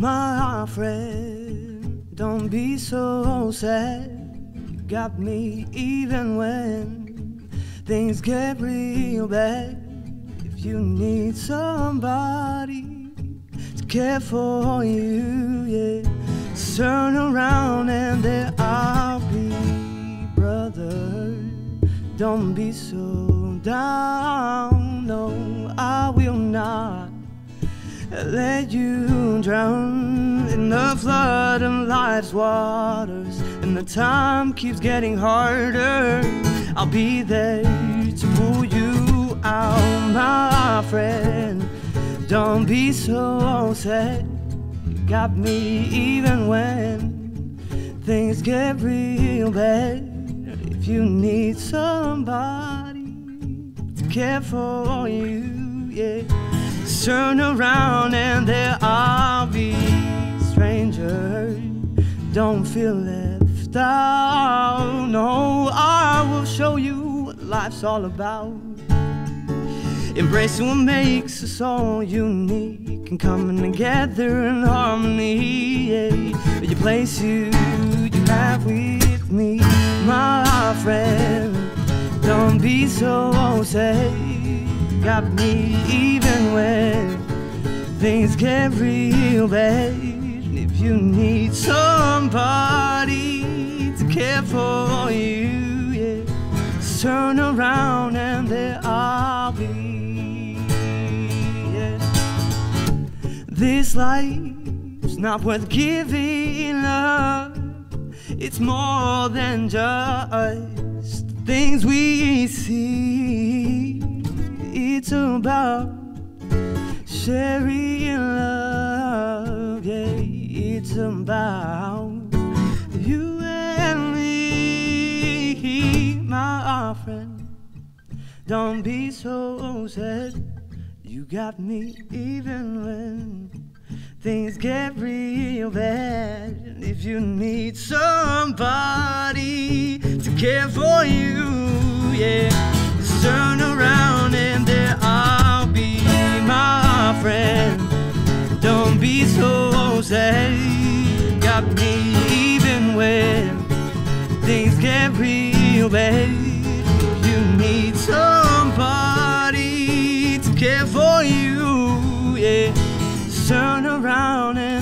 My friend, don't be so sad. You got me even when things get real bad. If you need somebody to care for you, yeah, just turn around and there I'll be, brother. Don't be so down, no, I will not let you drown in the flood of life's waters. And the time keeps getting harder. I'll be there to pull you out, my friend. Don't be so sad. You got me even when things get real bad. If you need somebody to care for you, yeah, turn around and there I'll be, stranger. Don't feel left out, no, I will show you what life's all about. Embracing what makes us all unique and coming together in harmony, yeah. Your place you have with me, my friend. Don't be so sad. Got me even when things get real bad. If you need somebody to care for you, yeah, just turn around and there I'll be, yeah. This life's not worth giving up. It's more than just things we see. It's about sharing love, yeah, it's about you and me, my friend. Don't be so sad, you got me even when things get real bad. If you need somebody to care for you, yeah, just turn around and there I'll be, my friend. Don't be so sad. Got me even when things get real bad. You need somebody to care for you, yeah. Just turn around and